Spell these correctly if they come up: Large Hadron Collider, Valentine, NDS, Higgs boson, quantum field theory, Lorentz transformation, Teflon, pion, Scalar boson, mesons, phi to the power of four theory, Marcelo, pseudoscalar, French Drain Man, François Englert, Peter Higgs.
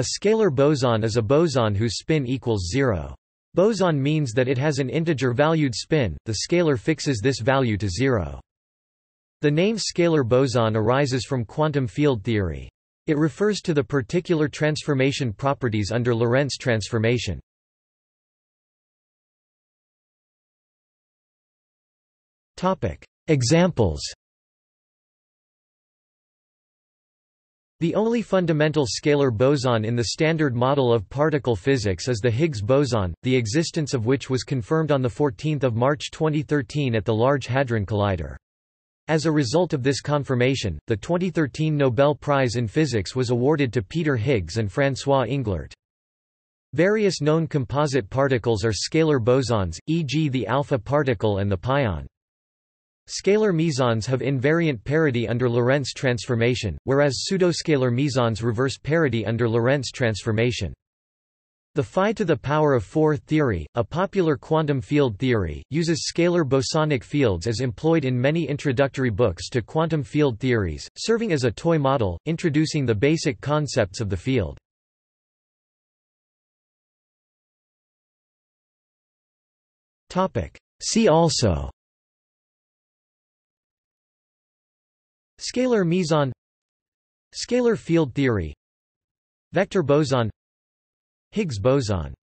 A scalar boson is a boson whose spin equals 0. Boson means that it has an integer-valued spin, the scalar fixes this value to 0. The name scalar boson arises from quantum field theory. It refers to the particular transformation properties under Lorentz transformation. Examples. The only fundamental scalar boson in the standard model of particle physics is the Higgs boson, the existence of which was confirmed on 14 March 2013 at the Large Hadron Collider. As a result of this confirmation, the 2013 Nobel Prize in Physics was awarded to Peter Higgs and François Englert. Various known composite particles are scalar bosons, e.g. the alpha particle and the pion. Scalar mesons have invariant parity under Lorentz transformation, whereas pseudoscalar mesons reverse parity under Lorentz transformation. The phi to the power of four theory, a popular quantum field theory, uses scalar bosonic fields as employed in many introductory books to quantum field theories, serving as a toy model, introducing the basic concepts of the field. See also: scalar meson, scalar field theory, vector boson, Higgs boson.